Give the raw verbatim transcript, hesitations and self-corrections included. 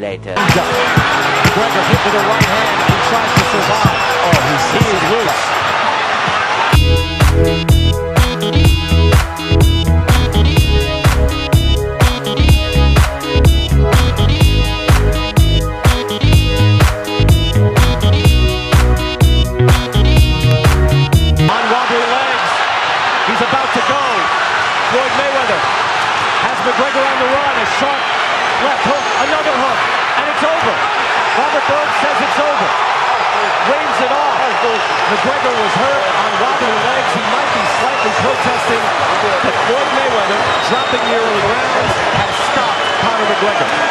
later. McGregor hit with a right hand and tries to survive. Oh, he's he is loose. On wobbly legs. He's about to go. Floyd Mayweather has McGregor on the run. A sharp left hook, another hook, and it's over. Robert Berg says it's over. Waves it off. McGregor was hurt on wobbly legs. He might be slightly protesting, but Floyd Mayweather, dropping the early rounds, has stopped Conor McGregor.